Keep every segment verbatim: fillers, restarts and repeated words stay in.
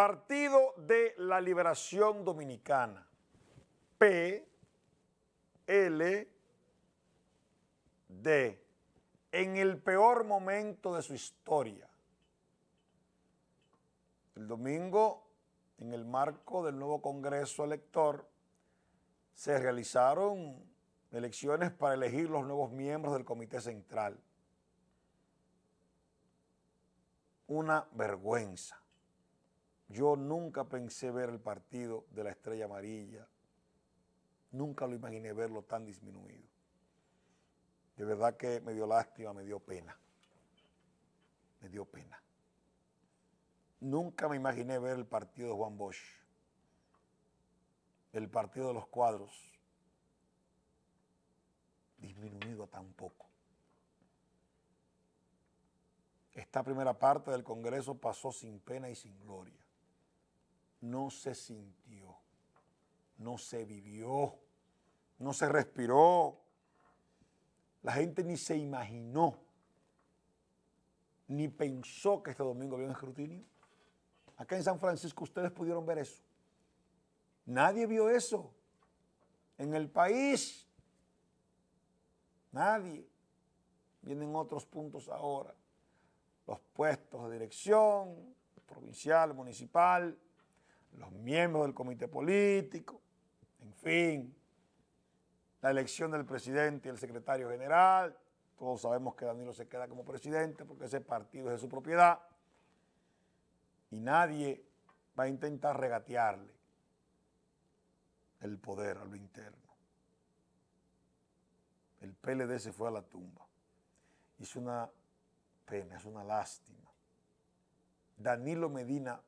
Partido de la Liberación Dominicana, P R D, en el peor momento de su historia. El domingo, en el marco del nuevo Congreso Elector, se realizaron elecciones para elegir los nuevos miembros del Comité Central. Una vergüenza. Yo nunca pensé ver el partido de la Estrella Amarilla. Nunca lo imaginé verlo tan disminuido. De verdad que me dio lástima, me dio pena. Me dio pena. Nunca me imaginé ver el partido de Juan Bosch, el partido de los cuadros, disminuido tan poco. Esta primera parte del Congreso pasó sin pena y sin gloria. No se sintió, no se vivió, no se respiró. La gente ni se imaginó, ni pensó que este domingo había un escrutinio. Acá en San Francisco ustedes pudieron ver eso. Nadie vio eso en el país. Nadie. Vienen otros puntos ahora. Los puestos de dirección, provincial, municipal, los miembros del comité político, en fin, la elección del presidente y el secretario general. Todos sabemos que Danilo se queda como presidente porque ese partido es de su propiedad. Y nadie va a intentar regatearle el poder a lo interno. El P L D se fue a la tumba. Es una pena, es una lástima. Danilo Medina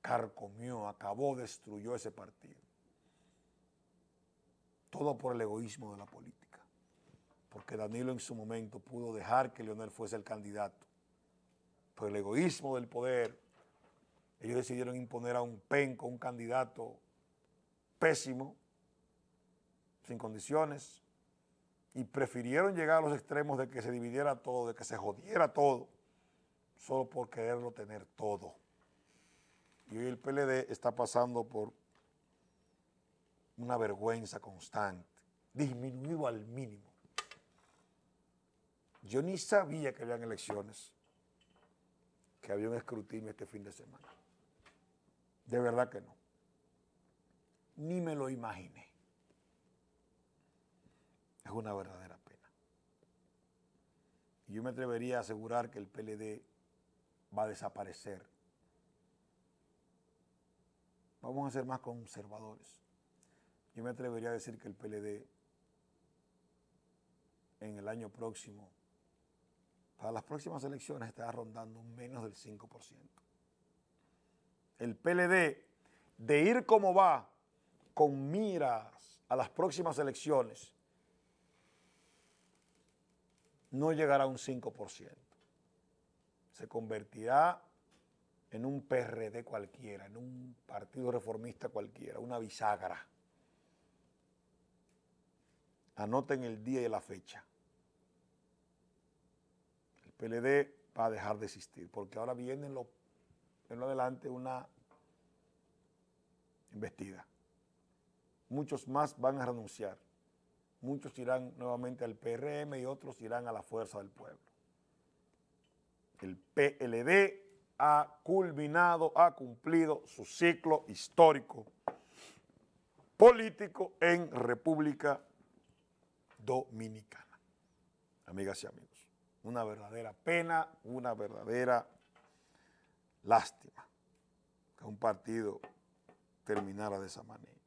carcomió, acabó, destruyó ese partido. Todo por el egoísmo de la política. Porque Danilo en su momento pudo dejar que Leonel fuese el candidato. Por el egoísmo del poder, ellos decidieron imponer a un penco, un candidato pésimo, sin condiciones, y prefirieron llegar a los extremos de que se dividiera todo, de que se jodiera todo, solo por quererlo tener todo. Y hoy el P L D está pasando por una vergüenza constante, disminuido al mínimo. Yo ni sabía que habían elecciones, que había un escrutinio este fin de semana. De verdad que no. Ni me lo imaginé. Es una verdadera pena. Y yo me atrevería a asegurar que el P L D va a desaparecer. Vamos a ser más conservadores. Yo me atrevería a decir que el P L D en el año próximo, para las próximas elecciones, estará rondando menos del cinco por ciento. El P L D, de ir como va, con miras a las próximas elecciones, no llegará a un cinco por ciento. Se convertirá en un P R D cualquiera, en un partido reformista cualquiera, una bisagra. Anoten el día y la fecha. P L D va a dejar de existir, porque ahora viene en lo, en lo adelante una embestida. Muchos más van a renunciar, muchos irán nuevamente al P R M y otros irán a la fuerza del pueblo. El P L D ha culminado, ha cumplido su ciclo histórico político en República Dominicana. Amigas y amigos, una verdadera pena, una verdadera lástima que un partido terminara de esa manera.